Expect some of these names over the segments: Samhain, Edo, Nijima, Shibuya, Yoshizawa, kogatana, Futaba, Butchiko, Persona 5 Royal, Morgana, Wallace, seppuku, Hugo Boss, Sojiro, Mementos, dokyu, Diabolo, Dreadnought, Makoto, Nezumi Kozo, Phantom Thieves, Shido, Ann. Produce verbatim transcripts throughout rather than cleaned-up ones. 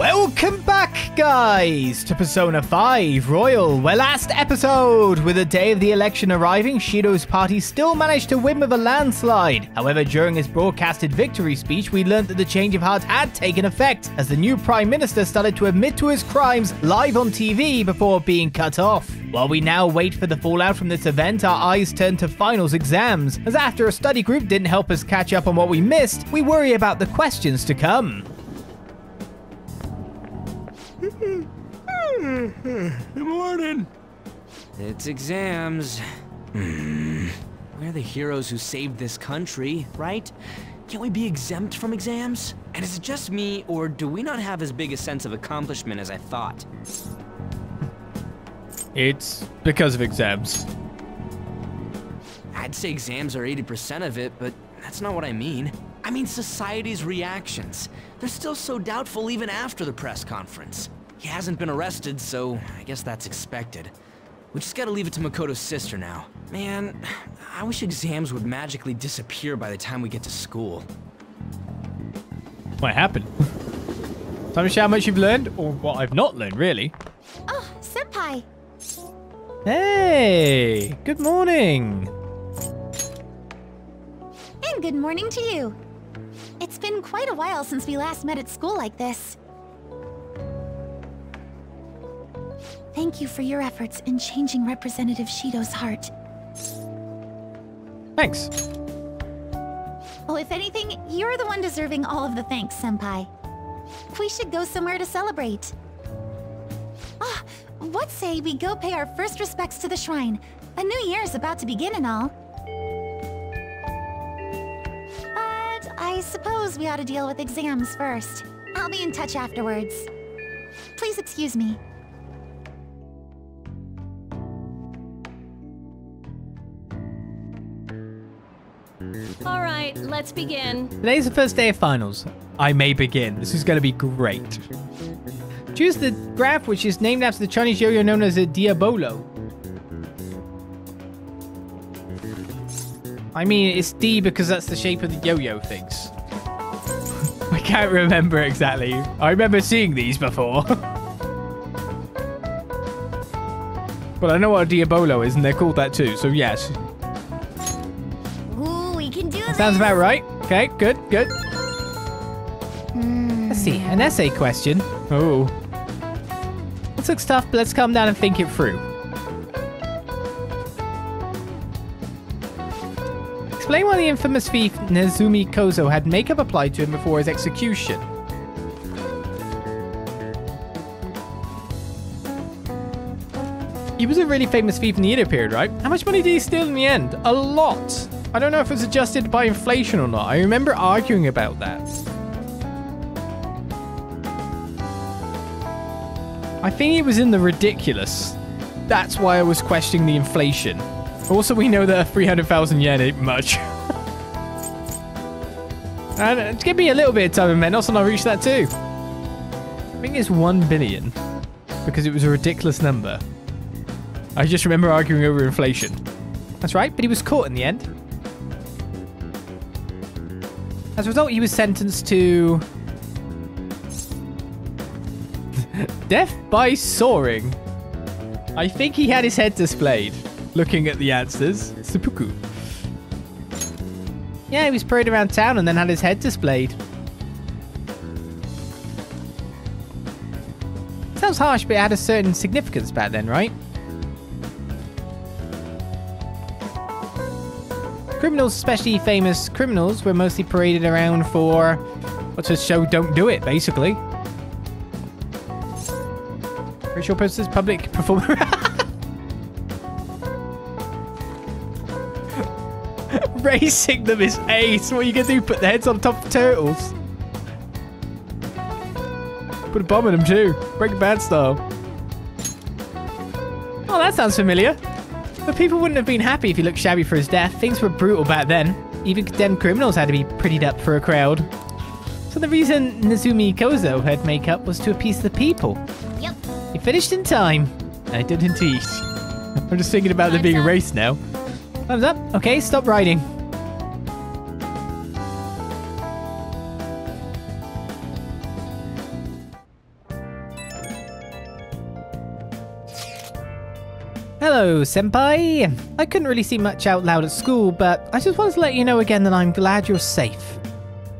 Welcome back, guys, to Persona five Royal, where last episode, with the day of the election arriving, Shido's party still managed to win with a landslide. However, during his broadcasted victory speech, we learned that the change of heart had taken effect, as the new Prime Minister started to admit to his crimes live on T V before being cut off. While we now wait for the fallout from this event, our eyes turn to finals exams, as after a study group didn't help us catch up on what we missed, we worry about the questions to come. Good morning. It's exams. We're the heroes who saved this country, right? Can't we be exempt from exams? And is it just me, or do we not have as big a sense of accomplishment as I thought? It's because of exams. I'd say exams are eighty percent of it, but that's not what I mean. I mean society's reactions. They're still so doubtful even after the press conference. He hasn't been arrested, so I guess that's expected. We just gotta leave it to Makoto's sister now. Man, I wish exams would magically disappear by the time we get to school. What happened? Time to show how much you've learned, or what I've not learned, really. Oh, senpai! Hey! Good morning! And good morning to you. It's been quite a while since we last met at school like this. Thank you for your efforts in changing Representative Shido's heart. Thanks. Oh, if anything, you're the one deserving all of the thanks, senpai. We should go somewhere to celebrate. Ah, what say we go pay our first respects to the shrine? A new year is about to begin and all. But I suppose we ought to deal with exams first. I'll be in touch afterwards. Please excuse me. All right, let's begin. Today's the first day of finals. I may begin. This is going to be great. Choose the graph, which is named after the Chinese yo-yo known as a Diabolo. I mean, it's D because that's the shape of the yo-yo things. I can't remember exactly. I remember seeing these before. But I know what a Diabolo is, and they're called that too, so yes. Sounds about right. Okay, good, good. Mm. Let's see, an essay question. Oh. This looks tough, but let's calm down and think it through. Explain why the infamous thief Nezumi Kozo had makeup applied to him before his execution. He was a really famous thief in the Edo period, right? How much money did he steal in the end? A lot! I don't know if it's adjusted by inflation or not. I remember arguing about that. I think it was in the ridiculous. That's why I was questioning the inflation. Also, we know that three hundred thousand yen ain't much. And give me a little bit of time in Mementos and I'll reach that too. I think it's one billion. Because it was a ridiculous number. I just remember arguing over inflation. That's right, but he was caught in the end. As a result, he was sentenced to death by soaring. I think he had his head displayed. Looking at the answers, seppuku. Yeah, he was paraded around town and then had his head displayed. Sounds harsh, but it had a certain significance back then, right? Criminals, especially famous criminals, were mostly paraded around for, what's to show don't do it, basically. Racial purposes, public performance. Racing them is ace. What are you going to do? Put their heads on top of turtles. Put a bomb in them too. Breaking Bad style. Oh, that sounds familiar. But people wouldn't have been happy if he looked shabby for his death. Things were brutal back then. Even condemned criminals had to be prettied up for a crowd. So the reason Nezumi Kozo had makeup was to appease the people. Yep. He finished in time. I did indeed. I'm just thinking about there being a race now. Thumbs up. Okay, stop riding. Hello, senpai. I couldn't really see much out loud at school, but I just wanted to let you know again that I'm glad you're safe.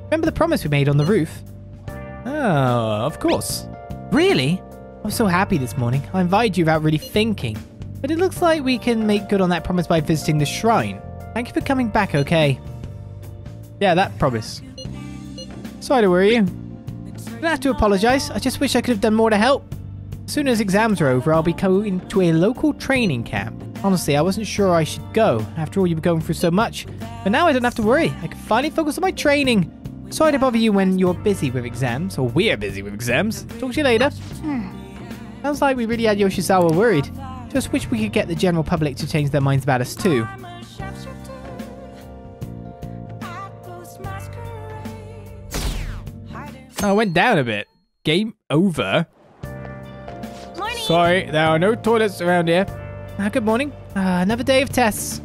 Remember the promise we made on the roof? Oh, of course. Really? I'm so happy this morning. I invited you without really thinking. But it looks like we can make good on that promise by visiting the shrine. Thank you for coming back, okay? Yeah, that promise. Sorry to worry you. I don't have to apologise. I just wish I could have done more to help. As soon as exams are over, I'll be going to a local training camp. Honestly, I wasn't sure I should go. After all, you've been going through so much. But now I don't have to worry. I can finally focus on my training. Sorry to bother you when you're busy with exams. Or we're busy with exams. Talk to you later. Hmm. Sounds like we really had Yoshizawa worried. Just wish we could get the general public to change their minds about us too. I went down a bit. Game over. Morning. Sorry, there are no toilets around here. Ah, good morning. Uh, another day of tests.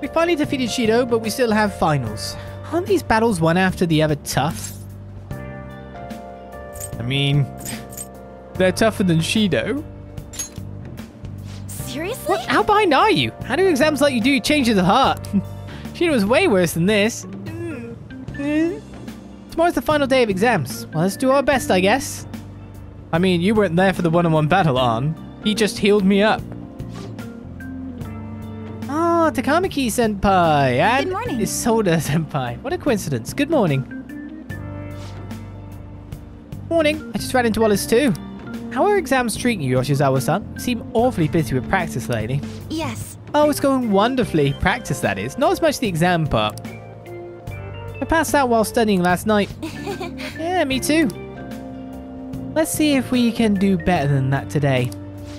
We finally defeated Shido, but we still have finals. Aren't these battles one after the other tough? I mean, they're tougher than Shido. Seriously? What? How behind are you? How do exams like you do change your heart? Shido was way worse than this. Tomorrow's the final day of exams. Well, let's do our best, I guess. I mean, you weren't there for the one-on-one battle, Ann. He just healed me up. Ah, oh, Takamaki-senpai and good morning. Isoda-senpai. What a coincidence. Good morning. Morning. I just ran into Wallace too. How are exams treating you, Yoshizawa-san? Seem awfully busy with practice lately. Yes. Oh, it's going wonderfully. Practice, that is. Not as much the exam part. I passed out while studying last night. Yeah, me too. Let's see if we can do better than that today.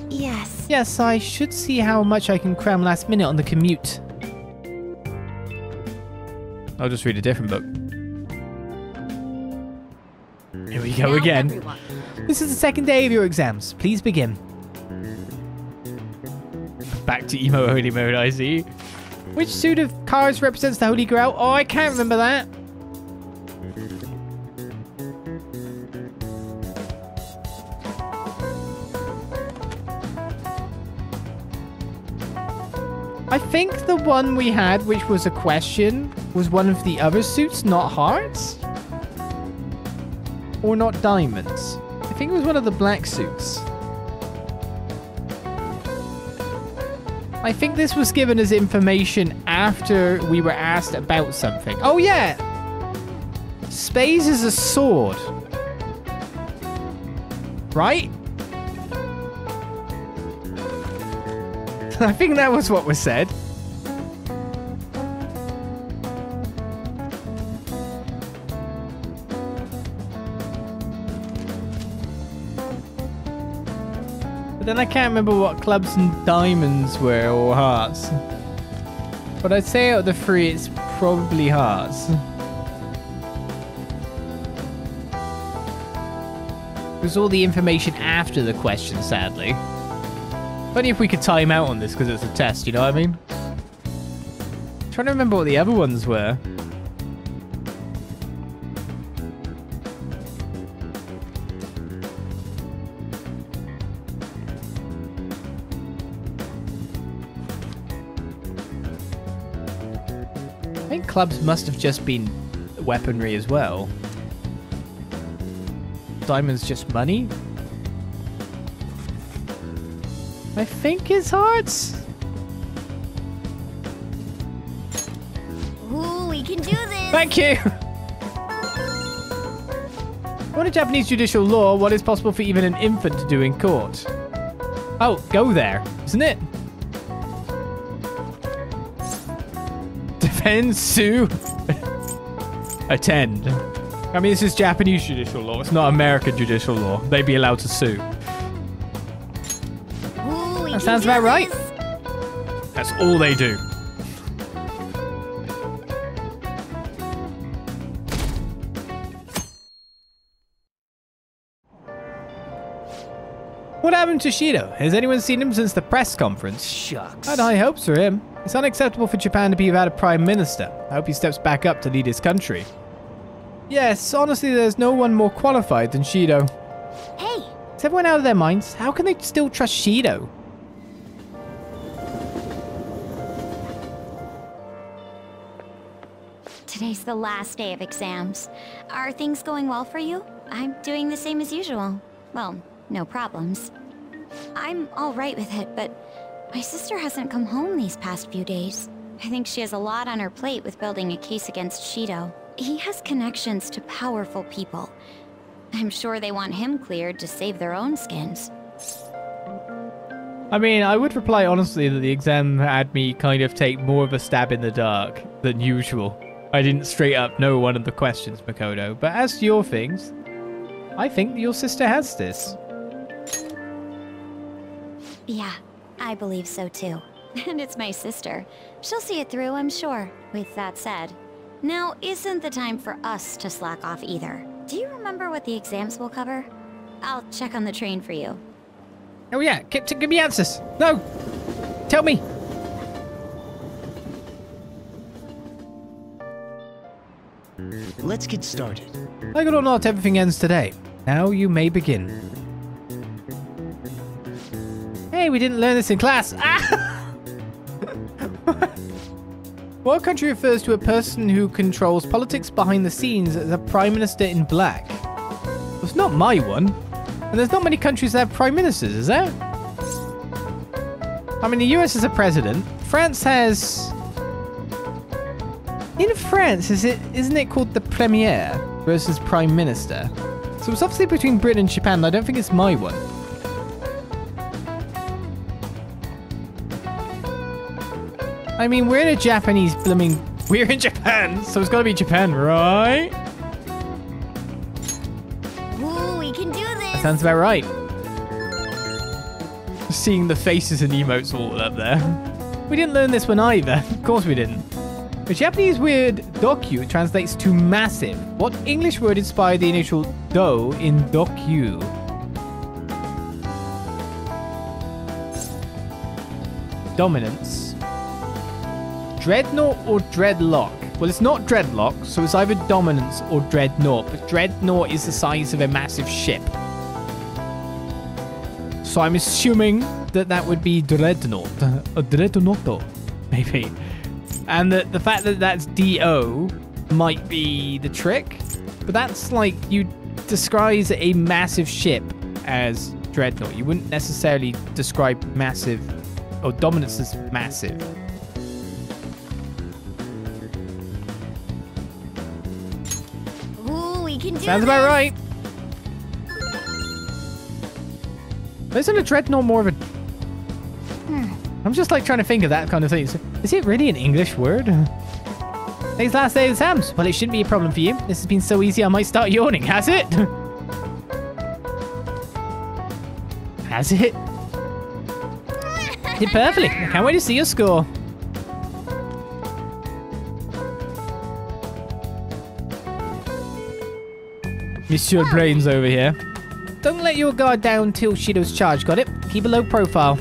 Yes. Yes, I should see how much I can cram last minute on the commute. I'll just read a different book. Here we go again. This is the second day of your exams. Please begin. Back to emo holy mode, I see. Which suit of cards represents the Holy Grail? Oh, I can't remember that. I think the one we had, which was a question, was one of the other suits, not hearts? Or not diamonds? I think it was one of the black suits. I think this was given as information after we were asked about something. Oh, yeah! Spades is a sword. Right? I think that was what was said. But then I can't remember what clubs and diamonds were, or hearts. But I'd say out of the three, it's probably hearts. It was all the information after the question, sadly. Funny if we could time out on this, because it's a test, you know what I mean? I'm trying to remember what the other ones were. Clubs must have just been weaponry as well. Diamonds just money? I think it's hearts. Ooh, we can do this. Thank you. According to Japanese judicial law, what is possible for even an infant to do in court? Oh, go there, isn't it? Sue. Attend. I mean, this is Japanese judicial law. It's not American judicial law. They'd be allowed to sue. Ooh, that sounds about right. This. That's all they do. What happened to Shido? Has anyone seen him since the press conference? Shucks. I had high hopes for him. It's unacceptable for Japan to be without a prime minister. I hope he steps back up to lead his country. Yes, honestly, there's no one more qualified than Shido. Hey! Is everyone out of their minds? How can they still trust Shido? Today's the last day of exams. Are things going well for you? I'm doing the same as usual. Well, no problems. I'm all right with it, but my sister hasn't come home these past few days. I think she has a lot on her plate with building a case against Shido. He has connections to powerful people. I'm sure they want him cleared to save their own skins. I mean, I would reply honestly that the exam had me kind of take more of a stab in the dark than usual. I didn't straight up know one of the questions, Makoto, but as to your things, I think your sister has this. Yeah, I believe so too. And it's my sister. She'll see it through, I'm sure. With that said, now isn't the time for us to slack off either. Do you remember what the exams will cover? I'll check on the train for you. Oh yeah, give me answers. No! Tell me! Let's get started. Like it or not, everything ends today. Now you may begin. Hey, we didn't learn this in class! Ah! What country refers to a person who controls politics behind the scenes as a prime minister in black? Well, it's not my one. And there's not many countries that have prime ministers, is there? I mean, the U S has a president. France has... In France, is it, isn't it called the premier versus prime minister? So it's obviously between Britain and Japan, but I don't think it's my one. I mean, we're in a Japanese blooming... We're in Japan, so it's gotta be Japan, right? Sounds about right. Seeing the faces and emotes all up there. We didn't learn this one either. Of course we didn't. The Japanese word dokyu translates to massive. What English word inspired the initial do in dokyu? Dominance. Dreadnought or dreadlock? Well, it's not dreadlock, so it's either dominance or dreadnought, but dreadnought is the size of a massive ship. So I'm assuming that that would be Dreadnought, or Dreadnought, maybe. And that the fact that that's D O might be the trick, but that's like, you describe a massive ship as Dreadnought. You wouldn't necessarily describe massive, or dominance as massive. Ooh, we can do Sounds about this. right. Isn't a dreadnought more of a... Hmm. I'm just like trying to think of that kind of thing. Is it really an English word? Today's last day of exams. Well, it shouldn't be a problem for you. This has been so easy I might start yawning. Has it? Has it? Did perfectly. I can't wait to see your score. Monsieur Brains over here. Don't let your guard down till Shido's charged, got it? Keep a low profile.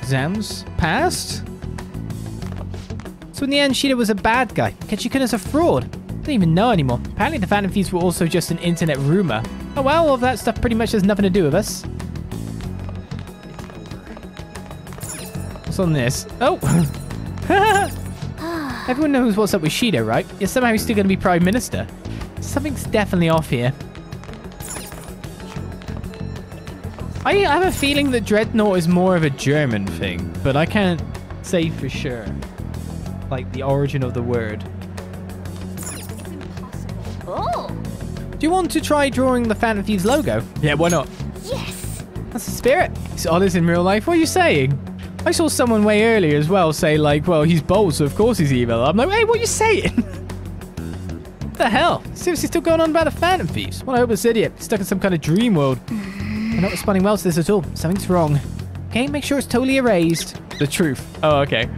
Exams passed? So in the end, Shido was a bad guy. Ketchikuna's a fraud. Don't even know anymore. Apparently the Phantom Thieves were also just an internet rumor. Oh well, all of that stuff pretty much has nothing to do with us. What's on this? Oh! Everyone knows what's up with Shido, right? Yet somehow he's still going to be Prime Minister. Something's definitely off here. I have a feeling that Dreadnought is more of a German thing, but I can't say for sure. Like, the origin of the word. It's impossible. Oh. Do you want to try drawing the Phantom Thieves logo? Yeah, why not? Yes! That's the spirit. He's honest in real life. What are you saying? I saw someone way earlier as well say, like, well, he's bold, so of course he's evil. I'm like, hey, what are you saying? What the hell? Seriously, still going on about the Phantom Thieves? Well, I hope this idiot is stuck in some kind of dream world. They're not responding well to this at all. Something's wrong. Okay, make sure it's totally erased. The truth. Oh, okay.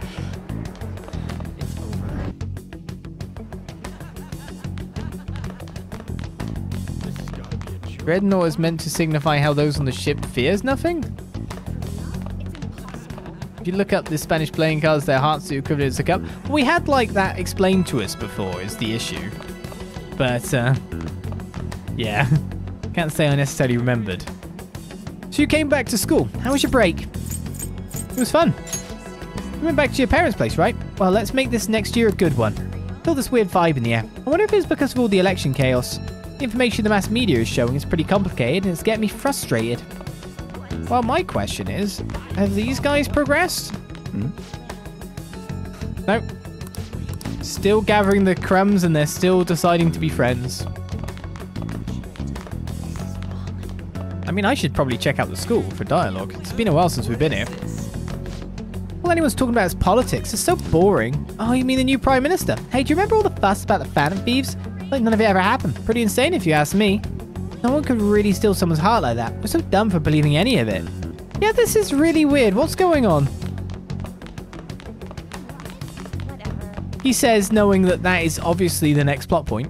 It's over. Dreadnought is meant to signify how those on the ship fears nothing? If you look up the Spanish playing cards, their hearts are equivalent to a cup. We had, like, that explained to us before is the issue. But, uh... yeah. Can't say I necessarily remembered. So you came back to school. How was your break? It was fun. You went back to your parents' place, right? Well, let's make this next year a good one. Still this weird vibe in the air. I wonder if it's because of all the election chaos. The information the mass media is showing is pretty complicated and it's getting me frustrated. Well, my question is, have these guys progressed? Hmm? Nope. Still gathering the crumbs and they're still deciding to be friends. I mean, I should probably check out the school for dialogue. It's been a while since we've been here. All anyone's talking about is politics. It's so boring. Oh, you mean the new Prime Minister? Hey, do you remember all the fuss about the Phantom Thieves? Like none of it ever happened. Pretty insane if you ask me. No one could really steal someone's heart like that. We're so dumb for believing any of it. Yeah, this is really weird. What's going on? He says, knowing that that is obviously the next plot point.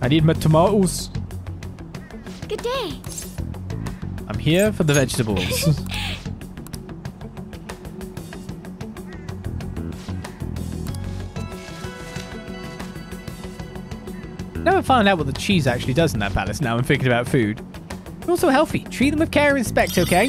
I need my tomatoes. Good day. I'm here for the vegetables. Never found out what the cheese actually does in that palace. Now I'm thinking about food. They're also healthy. Treat them with care and respect, okay?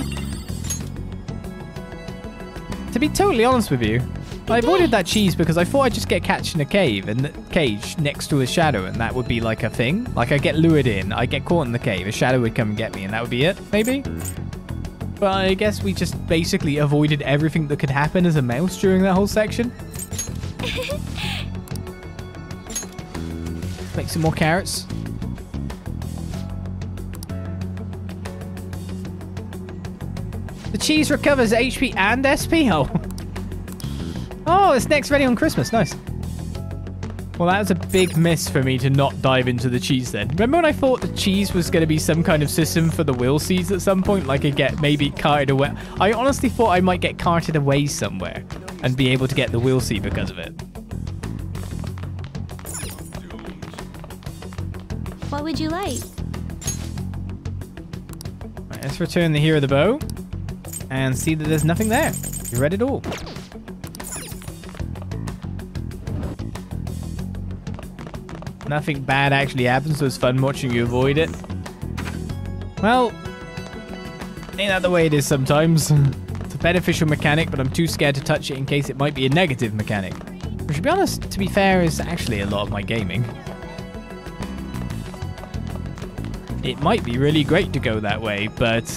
To be totally honest with you, I avoided that cheese because I thought I'd just get catched in a cave and cage next to a shadow and that would be like a thing. Like I get lured in, I get caught in the cave, a shadow would come and get me and that would be it, maybe? But I guess we just basically avoided everything that could happen as a mouse during that whole section. Make some more carrots. The cheese recovers H P and S P. Oh. Oh, it's next ready on Christmas. Nice. Well, that was a big miss for me to not dive into the cheese then. Remember when I thought the cheese was going to be some kind of system for the will seeds at some point? Like I get maybe carted away. I honestly thought I might get carted away somewhere and be able to get the will seed because of it. What would you like? Right, let's return the hero of the bow and see that there's nothing there. You read it all. Nothing bad actually happens, so it's fun watching you avoid it. Well, ain't that the way it is sometimes? It's a beneficial mechanic, but I'm too scared to touch it in case it might be a negative mechanic. Which, to be honest, to be fair, is actually a lot of my gaming. It might be really great to go that way, but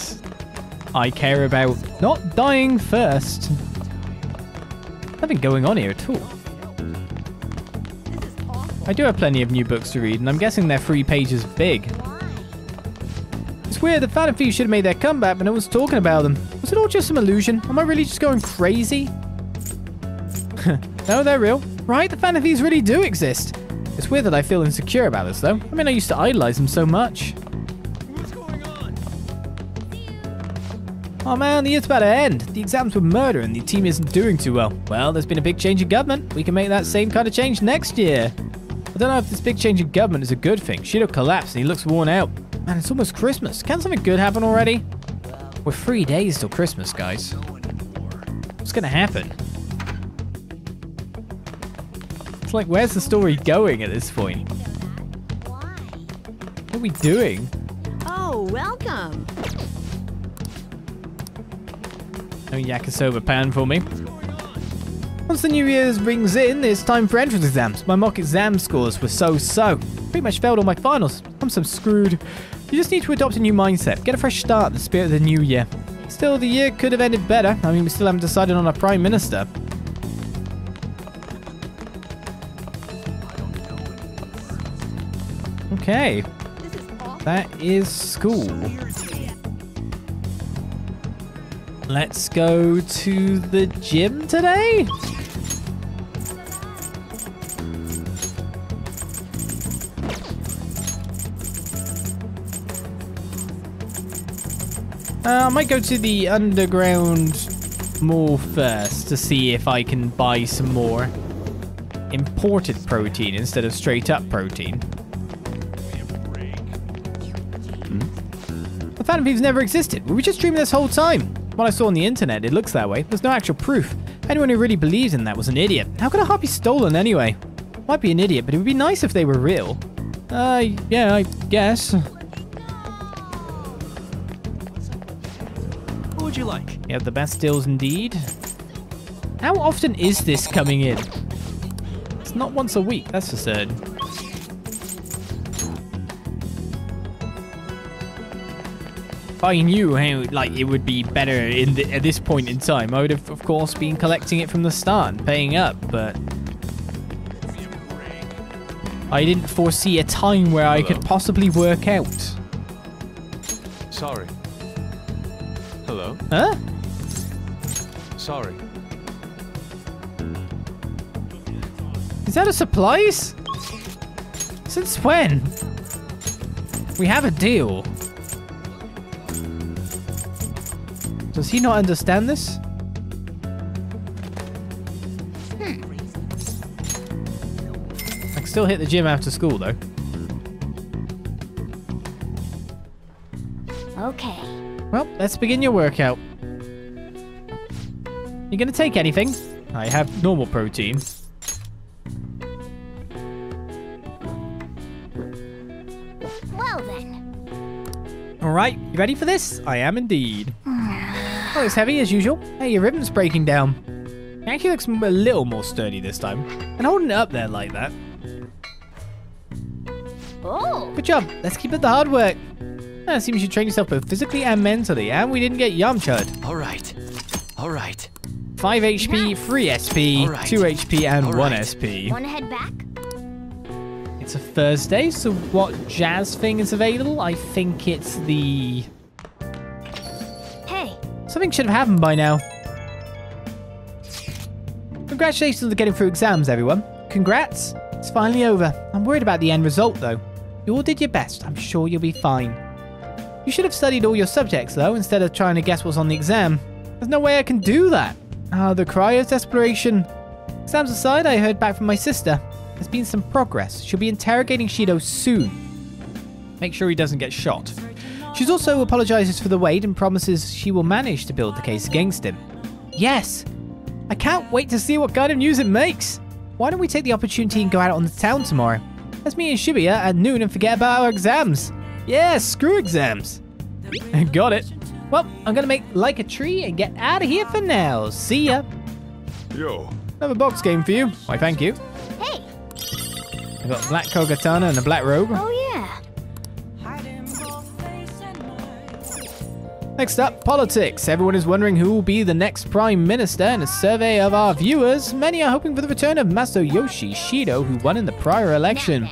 I care about not dying first. Nothing going on here at all. I do have plenty of new books to read, and I'm guessing they're three pages big. It's weird, the Phantom Thieves should have made their comeback, but no one's talking about them. Was it all just some illusion? Am I really just going crazy? No, they're real. Right, the Phantom Thieves really do exist. It's weird that I feel insecure about this, though. I mean, I used to idolize them so much. What's going on? Oh man, the year's about to end. The exams were murder, and the team isn't doing too well. Well, there's been a big change in government. We can make that same kind of change next year. I don't know if this big change in government is a good thing. Shido collapsed and he looks worn out. Man, it's almost Christmas. Can something good happen already? We're three days till Christmas, guys. What's gonna happen? It's like, where's the story going at this point? What are we doing? Oh, welcome. No yakisoba pan for me. Once the new year rings in, it's time for entrance exams. My mock exam scores were so-so. Pretty much failed all my finals. I'm so screwed. You just need to adopt a new mindset. Get a fresh start in the spirit of the new year. Still, the year could have ended better. I mean, we still haven't decided on our Prime Minister. Okay. That is school. Let's go to the gym today. Uh, I might go to the underground mall first to see if I can buy some more imported protein instead of straight up protein. Hmm? The Phantom Thieves never existed. Were we just dreaming this whole time? What I saw on the internet, it looks that way. There's no actual proof. Anyone who really believes in that was an idiot. How could a heart be stolen anyway? Might be an idiot, but it would be nice if they were real. Uh, yeah, I guess. you like. Yeah, the best deals indeed. How often is this coming in? It's not once a week, that's absurd. If I knew how, like, it would be better in the, at this point in time, I would have, of course, been collecting it from the start and paying up, but... I didn't foresee a time where I Hello. could possibly work out. Sorry. Hello? Huh? Sorry. Is that a supplies? Since when? We have a deal. Does he not understand this? Hmm. I can still hit the gym after school, though. Okay. Well, let's begin your workout. You gonna take anything? I have normal protein. Well then. Alright, you ready for this? I am indeed. Oh, it's heavy as usual. Hey, your ribbon's breaking down. It actually looks a little more sturdy this time. And holding it up there like that. Oh. Good job. Let's keep up the hard work. Ah, it seems you trained yourself both physically and mentally. And we didn't get Yamcha'd. Alright. Alright. five H P, nice. three S P, right. two H P, and right. one S P. Wanna head back? It's a Thursday, so what jazz thing is available? I think it's the... Something should have happened by now. Congratulations on getting through exams, everyone. Congrats. It's finally over. I'm worried about the end result, though. You all did your best. I'm sure you'll be fine. You should have studied all your subjects, though, instead of trying to guess what's on the exam. There's no way I can do that. Ah, the cry of desperation. Exams aside, I heard back from my sister. There's been some progress. She'll be interrogating Shido soon. Make sure he doesn't get shot. She's also apologizes for the wait and promises she will manage to build the case against him. Yes! I can't wait to see what kind of news it makes! Why don't we take the opportunity and go out on the town tomorrow? Let's meet in Shibuya at noon and forget about our exams! Yeah, screw exams! Got it. Well, I'm gonna make like a tree and get out of here for now. See ya! Yo. Another box game for you. Why, thank you. Hey! I got a black kogatana and a black robe. Oh, yeah. Next up, politics. Everyone is wondering who will be the next Prime Minister. In a survey of our viewers, many are hoping for the return of Masayoshi Shido, who won in the prior election.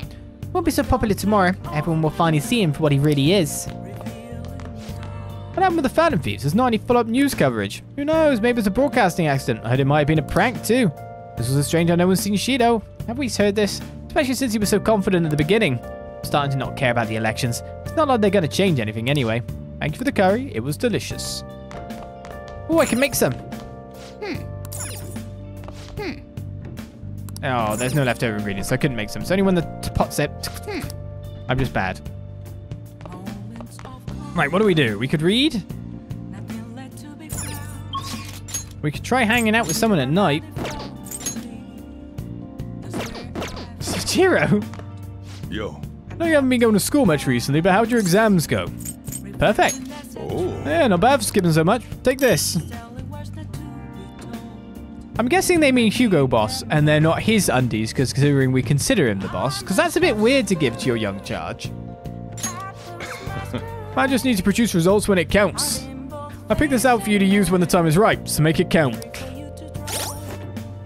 Won't be so popular tomorrow. Everyone will finally see him for what he really is. What happened with the Phantom Thieves? There's not any follow-up news coverage. Who knows? Maybe it's a broadcasting accident. I heard it might have been a prank, too. This was a strange how no one's seen Shido. Have we heard this? Especially since he was so confident at the beginning. I'm starting to not care about the elections. It's not like they're going to change anything anyway. Thank you for the curry. It was delicious. Oh, I can make some. Hmm. Hmm. Oh, there's no leftover ingredients. So I couldn't make some. It's only when the pot set. Hmm. I'm just bad. Right, what do we do? We could read. We could try hanging out with someone at night. Sojiro? Yo. I know you haven't been going to school much recently, but how'd your exams go? Perfect. Oh. Yeah, not bad for skipping so much. Take this. I'm guessing they mean Hugo Boss, and they're not his undies, because considering we consider him the boss, because that's a bit weird to give to your young charge. I just need to produce results when it counts. I picked this out for you to use when the time is ripe, so make it count.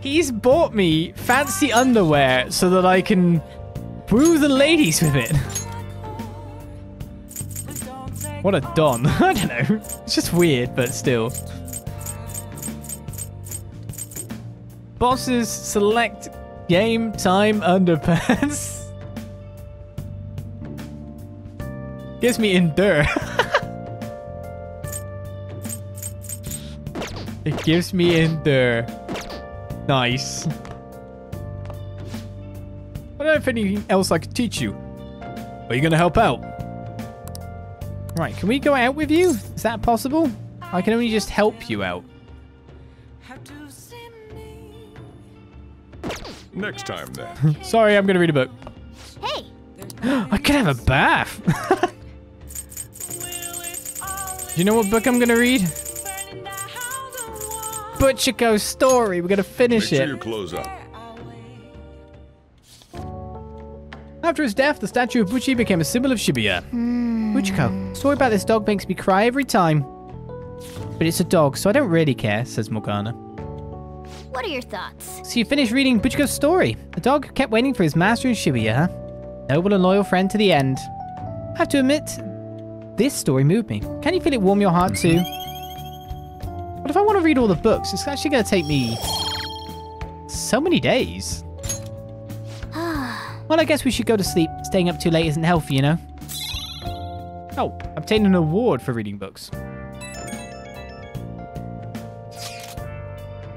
He's bought me fancy underwear so that I can woo the ladies with it. What a don. I don't know. It's just weird, but still. Bosses select game time underpants. Gives me endure. It gives me endure. Nice. I don't know if anything else I could teach you. Are you going to help out? Right, can we go out with you? Is that possible? I can only just help you out. Next time, then. Sorry, I'm going to read a book. Hey! I could have a bath! Do you know what book I'm going to read? Butchiko's story. We're gonna finish Make it. Sure you close up. After his death, the statue of Butchiko became a symbol of Shibuya. Mm. Butchiko, story about this dog makes me cry every time. But it's a dog, so I don't really care, says Morgana. What are your thoughts? So you finished reading Butchiko's story. The dog kept waiting for his master in Shibuya, huh? Noble and loyal friend to the end. I have to admit, this story moved me. Can you feel it warm your heart too? But if I want to read all the books, it's actually going to take me so many days. Well, I guess we should go to sleep. Staying up too late isn't healthy, you know? Oh, obtain an award for reading books.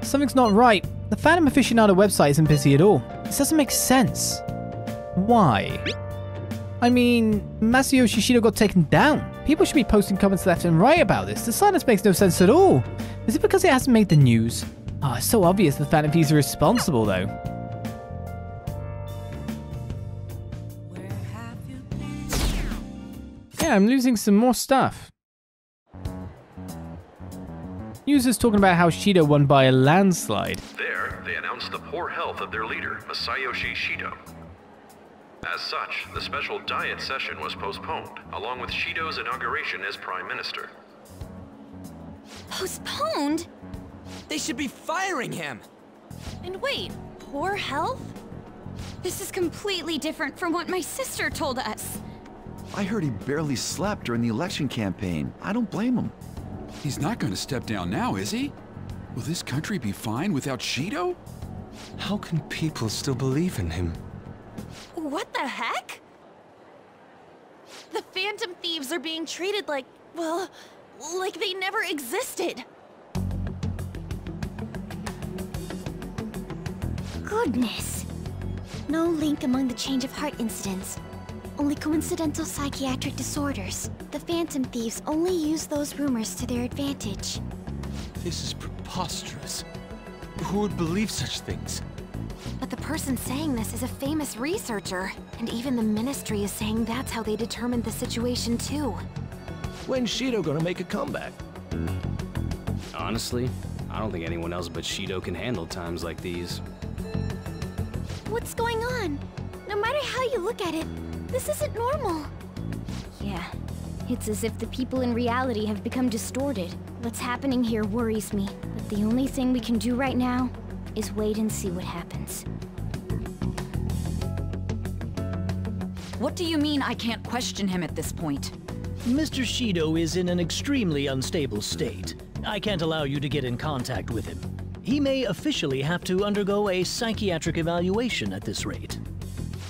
Something's not right. The Phantom Aficionado website isn't busy at all. This doesn't make sense. Why? I mean, Masayoshi Shido got taken down. People should be posting comments left and right about this. The silence makes no sense at all. Is it because it hasn't made the news? Ah, oh, it's so obvious the Phantom Thieves are responsible, though. Yeah, I'm losing some more stuff. Users talking about how Shido won by a landslide. There, they announced the poor health of their leader, Masayoshi Shido. As such, the special diet session was postponed, along with Shido's inauguration as Prime Minister. Postponed? They should be firing him! And wait, poor health? This is completely different from what my sister told us. I heard he barely slept during the election campaign. I don't blame him. He's not going to step down now, is he? Will this country be fine without Shido? How can people still believe in him? What the heck? The Phantom Thieves are being treated like, well, like they never existed. Goodness. No link among the change of heart incidents. Only coincidental psychiatric disorders. The Phantom Thieves only use those rumors to their advantage. This is preposterous. Who would believe such things? But the person saying this is a famous researcher, and even the ministry is saying that's how they determined the situation too. When's Shido gonna make a comeback? Honestly, I don't think anyone else but Shido can handle times like these. What's going on? No matter how you look at it, this isn't normal. Yeah, it's as if the people in reality have become distorted. What's happening here worries me, but the only thing we can do right now is wait and see what happens. What do you mean I can't question him at this point? Mister Shido is in an extremely unstable state. I can't allow you to get in contact with him. He may officially have to undergo a psychiatric evaluation at this rate.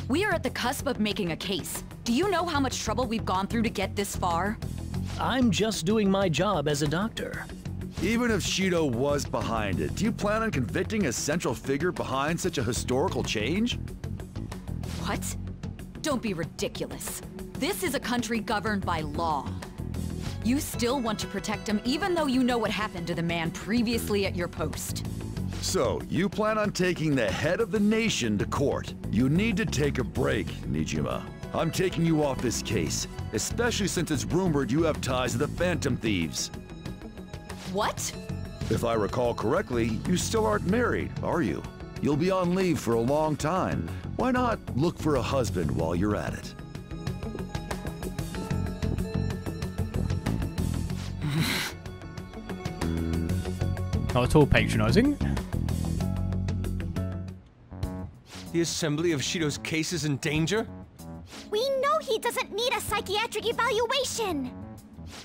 We are at the cusp of making a case. Do you know how much trouble we've gone through to get this far? I'm just doing my job as a doctor. Even if Shido was behind it, do you plan on convicting a central figure behind such a historical change? What? Don't be ridiculous. This is a country governed by law. You still want to protect him even though you know what happened to the man previously at your post. So, you plan on taking the head of the nation to court. You need to take a break, Nijima. I'm taking you off this case, especially since it's rumored you have ties to the Phantom Thieves. What? If I recall correctly, you still aren't married, are you? You'll be on leave for a long time. Why not look for a husband while you're at it? Not at all patronizing. The assembly of Shido's case is in danger? We know he doesn't need a psychiatric evaluation!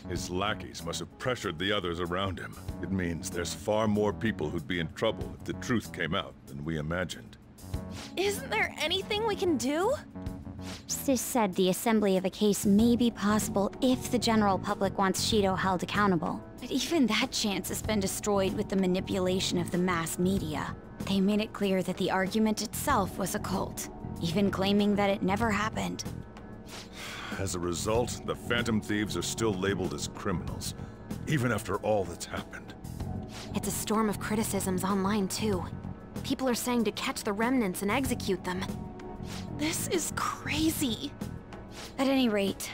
His lackeys must have pressured the others around him. It means there's far more people who'd be in trouble if the truth came out than we imagined. Isn't there anything we can do? Sis said the assembly of a case may be possible if the general public wants Shido held accountable. But even that chance has been destroyed with the manipulation of the mass media. They made it clear that the argument itself was a cult, even claiming that it never happened. As a result, the Phantom Thieves are still labeled as criminals, even after all that's happened. It's a storm of criticisms online, too. People are saying to catch the remnants and execute them. This is crazy. At any rate,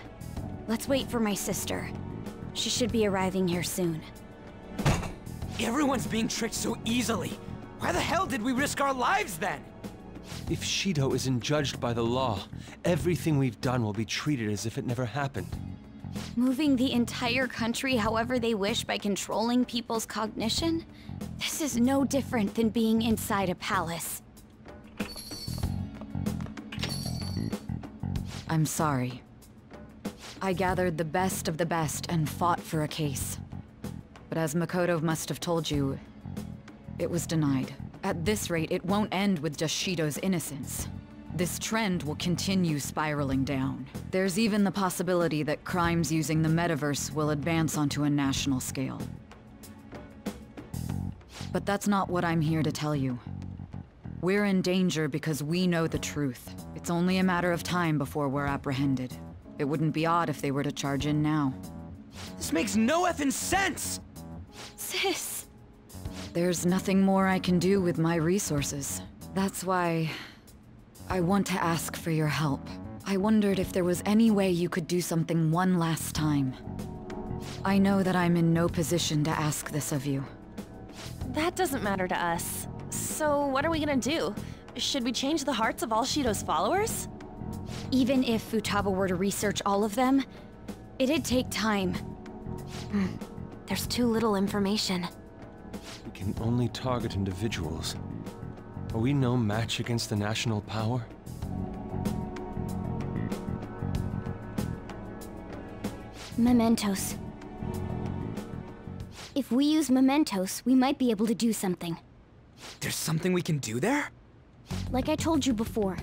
let's wait for my sister. She should be arriving here soon. Everyone's being tricked so easily. Why the hell did we risk our lives then? If Shido isn't judged by the law, everything we've done will be treated as if it never happened. Moving the entire country however they wish by controlling people's cognition? This is no different than being inside a palace. I'm sorry. I gathered the best of the best and fought for a case. But as Makoto must have told you, it was denied. At this rate, it won't end with just Shido's innocence. This trend will continue spiraling down. There's even the possibility that crimes using the metaverse will advance onto a national scale. But that's not what I'm here to tell you. We're in danger because we know the truth. It's only a matter of time before we're apprehended. It wouldn't be odd if they were to charge in now. This makes no effing sense! Sis... There's nothing more I can do with my resources. That's why I want to ask for your help. I wondered if there was any way you could do something one last time. I know that I'm in no position to ask this of you. That doesn't matter to us. So what are we gonna do? Should we change the hearts of all Shido's followers? Even if Futaba were to research all of them, it'd take time. Mm. There's too little information. We can only target individuals. Are we no match against the national power? Mementos. If we use mementos, we might be able to do something. There's something we can do there? Like I told you before,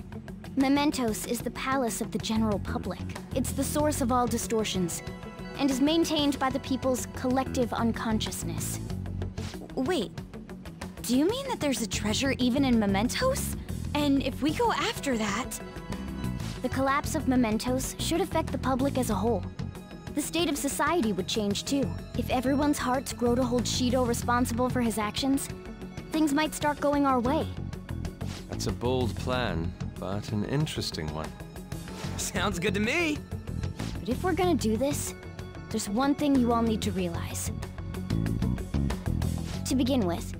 mementos is the palace of the general public. It's the source of all distortions, and is maintained by the people's collective unconsciousness. Wait, do you mean that there's a treasure even in mementos? And if we go after that... The collapse of mementos should affect the public as a whole. The state of society would change too. If everyone's hearts grow to hold Shido responsible for his actions, things might start going our way. That's a bold plan, but an interesting one. Sounds good to me! But if we're gonna do this, there's one thing you all need to realize. To begin with,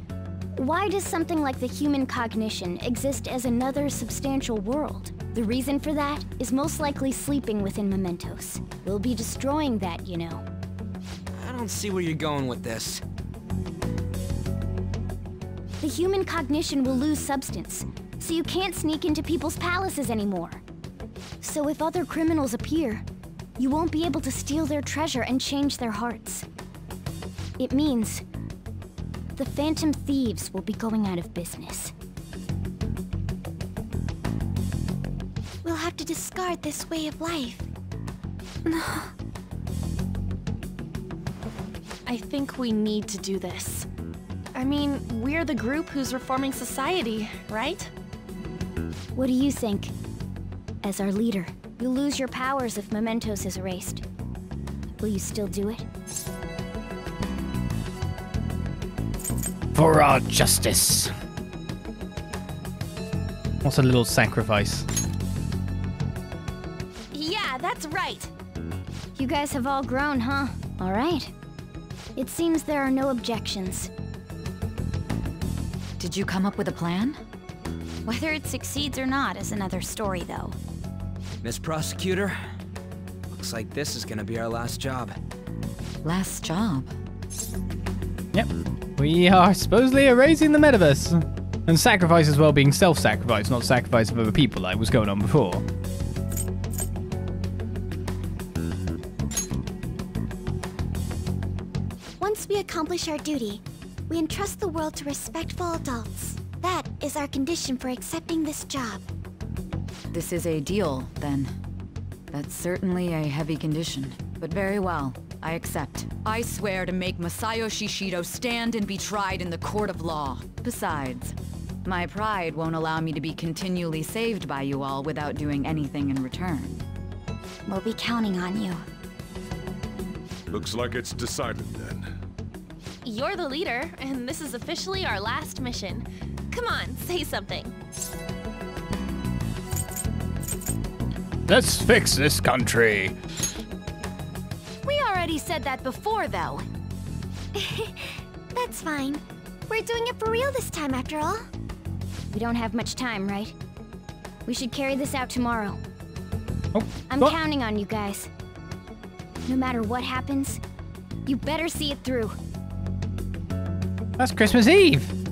why does something like the human cognition exist as another substantial world? The reason for that is most likely sleeping within mementos. We'll be destroying that, you know. I don't see where you're going with this. The human cognition will lose substance, so you can't sneak into people's palaces anymore. So if other criminals appear, you won't be able to steal their treasure and change their hearts. It means... the Phantom Thieves will be going out of business. We'll have to discard this way of life. I think we need to do this. I mean, we're the group who's reforming society, right? What do you think? As our leader, you lose your powers if mementos is erased. Will you still do it? For our justice. What's a little sacrifice? Yeah, that's right. You guys have all grown, huh? All right. It seems there are no objections. Did you come up with a plan? Whether it succeeds or not is another story, though. Miss Prosecutor, looks like this is gonna be our last job. Last job? Yep. We are supposedly erasing the metaverse. And sacrifice as well being self-sacrifice, not sacrifice of other people like was going on before. Once we accomplish our duty, we entrust the world to respectful adults. That is our condition for accepting this job. This is a deal, then. That's certainly a heavy condition, but very well. I accept. I swear to make Masayoshi Shido stand and be tried in the court of law. Besides, my pride won't allow me to be continually saved by you all without doing anything in return. We'll be counting on you. Looks like it's decided then. You're the leader, and this is officially our last mission. Come on, say something. Let's fix this country. He said that before, though. That's fine. We're doing it for real this time, after all. We don't have much time, right? We should carry this out tomorrow. Oh, I'm what? counting on you guys. No matter what happens, you better see it through. That's Christmas Eve.